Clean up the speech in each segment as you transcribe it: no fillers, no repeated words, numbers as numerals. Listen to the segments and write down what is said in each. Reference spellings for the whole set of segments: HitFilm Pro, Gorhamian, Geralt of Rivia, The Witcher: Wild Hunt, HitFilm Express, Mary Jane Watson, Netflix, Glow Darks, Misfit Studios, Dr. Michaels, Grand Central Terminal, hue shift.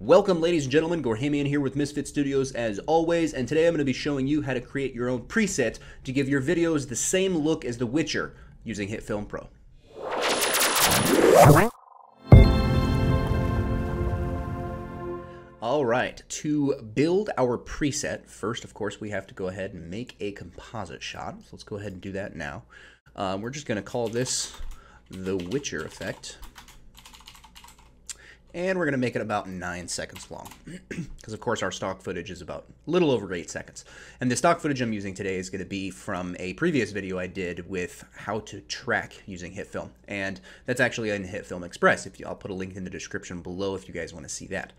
Welcome, ladies and gentlemen, Gorhamian here with Misfit Studios as always, and today I'm going to be showing you how to create your own preset to give your videos the same look as The Witcher using HitFilm Pro. Alright, to build our preset, first of course we have to go ahead and make a composite shot, so let's go ahead and do that now. We're just going to call this The Witcher effect. And we're going to make it about 9 seconds long because, of course, our stock footage is about a little over 8 seconds. And the stock footage I'm using today is going to be from a previous video I did with how to track using HitFilm. And that's actually in HitFilm Express. I'll put a link in the description below if you guys want to see that.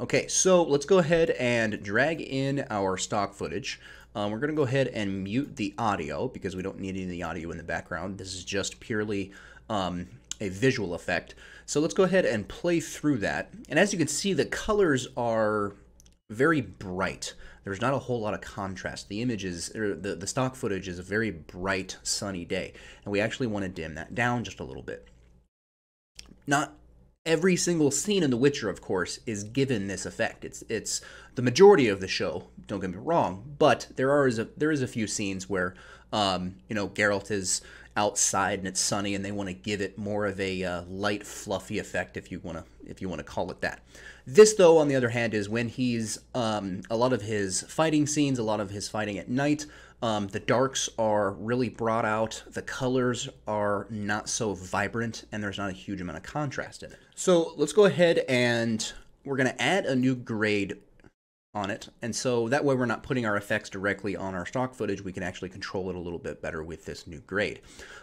Okay, so let's go ahead and drag in our stock footage. We're going to go ahead and mute the audio because we don't need any of the audio in the background. This is just purely a visual effect. So let's go ahead and play through that. And as you can see, the colors are very bright. There's not a whole lot of contrast. The images, or the stock footage is a very bright, sunny day. And we actually want to dim that down just a little bit. Not every single scene in The Witcher, of course, is given this effect. It's the majority of the show, don't get me wrong, but there is a few scenes where, you know, Geralt is outside and it's sunny and they want to give it more of a light, fluffy effect, if you want to call it that. This, though, on the other hand, is when he's a lot of his fighting scenes, a lot of his fighting at night. The darks are really brought out, the colors are not so vibrant, and there's not a huge amount of contrast in it. So let's go ahead and we're going to add a new grade on it, and so that way we're not putting our effects directly on our stock footage. We can actually control it a little bit better with this new grade.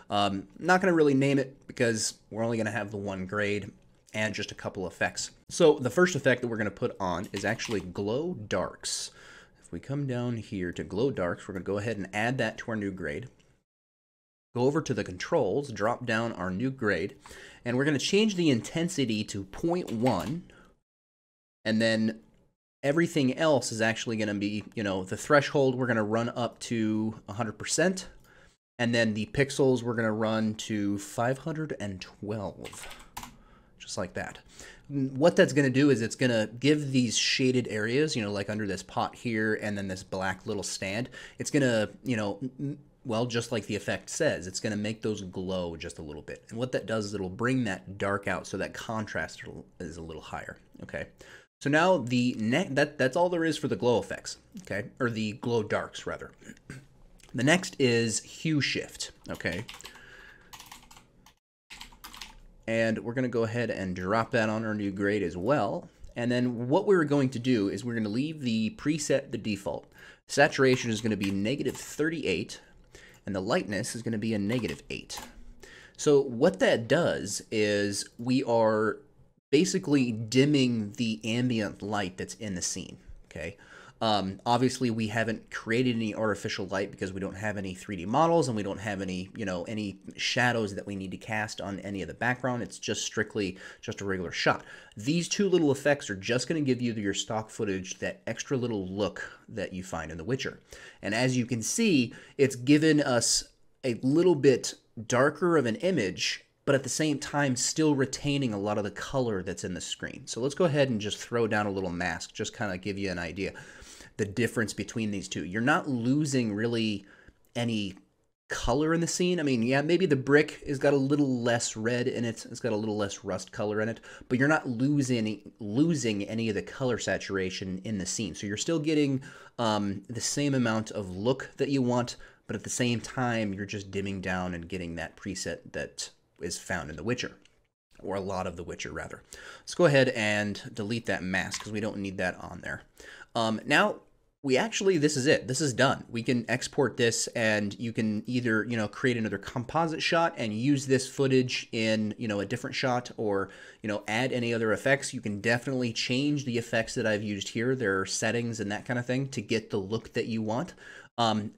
Not going to really name it because we're only going to have the one grade and just a couple effects. So the first effect that we're going to put on is actually Glow Darks. If we come down here to Glow Darks, we're going to go ahead and add that to our new grade. Go over to the controls, drop down our new grade, and we're going to change the intensity to 0.1, and then everything else is actually going to be, you know, the threshold we're going to run up to 100%, and then the pixels we're going to run to 512. Just like that. What that's going to do is it's going to give these shaded areas, you know, like under this pot here and then this black little stand, it's going to, you know, well, just like the effect says, it's going to make those glow just a little bit. And what that does is it'll bring that dark out so that contrast is a little higher. Okay. So now the that's all there is for the glow effects. Okay. Or the glow darks, rather. The next is hue shift. Okay. And we're going to go ahead and drop that on our new grade as well. And then what we're going to do is we're going to leave the preset the default. Saturation is going to be -38, and the lightness is going to be a -8. So what that does is we are basically dimming the ambient light that's in the scene. Okay. Obviously, we haven't created any artificial light because we don't have any 3D models and we don't have any, you know, any shadows that we need to cast on any of the background. It's just strictly just a regular shot. These two little effects are just going to give you your stock footage that extra little look that you find in The Witcher. And as you can see, it's given us a little bit darker of an image, but at the same time still retaining a lot of the color that's in the screen. So let's go ahead and just throw down a little mask, just kind of give you an idea the difference between these two. You're not losing really any color in the scene. I mean, yeah, maybe the brick has got a little less red in it. It's got a little less rust color in it, but you're not losing any of the color saturation in the scene. So you're still getting the same amount of look that you want, but at the same time, you're just dimming down and getting that preset that is found in The Witcher, or a lot of The Witcher, rather. Let's go ahead and delete that mask because we don't need that on there. Now, this is it. This is done. We can export this, and you can either, you know, create another composite shot and use this footage in, you know, a different shot, or, you know, add any other effects. You can definitely change the effects that I've used here, their settings and that kind of thing, to get the look that you want.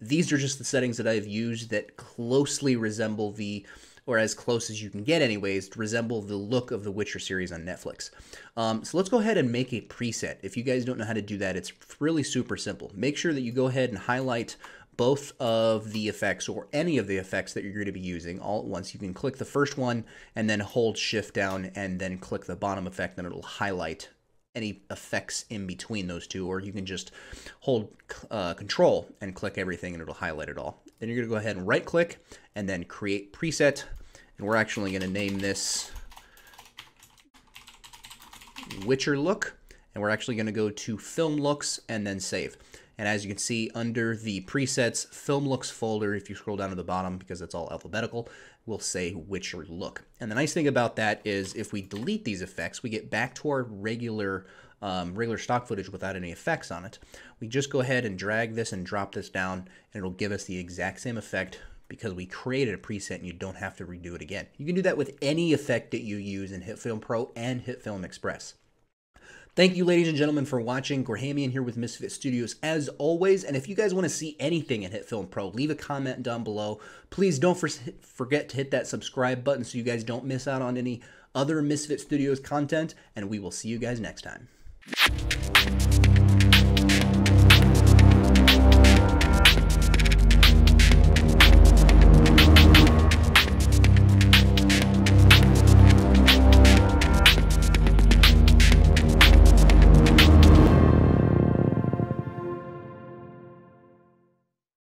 These are just the settings that I've used that closely resemble the, or as close as you can get anyways, to resemble the look of the Witcher series on Netflix. So let's go ahead and make a preset. If you guys don't know how to do that, it's really super simple. Make sure that you go ahead and highlight both of the effects, or any of the effects that you're going to be using, all at once. You can click the first one and then hold shift down and then click the bottom effect, and it'll highlight any effects in between those two, or you can just hold control and click everything and it'll highlight it all. Then you're going to go ahead and right click and then create preset. And we're actually going to name this Witcher look. And we're actually going to go to film looks and then save. And as you can see under the presets film looks folder, if you scroll down to the bottom, because that's all alphabetical, we'll say Witcher look. And the nice thing about that is if we delete these effects, we get back to our regular stock footage without any effects on it. We just go ahead and drag this and drop this down, and it'll give us the exact same effect because we created a preset and you don't have to redo it again. You can do that with any effect that you use in HitFilm Pro and HitFilm Express. Thank you, ladies and gentlemen, for watching. Gorhamian here with Misfit Studios as always. And if you guys want to see anything in HitFilm Pro, leave a comment down below. Please don't forget to hit that subscribe button so you guys don't miss out on any other Misfit Studios content. And we will see you guys next time.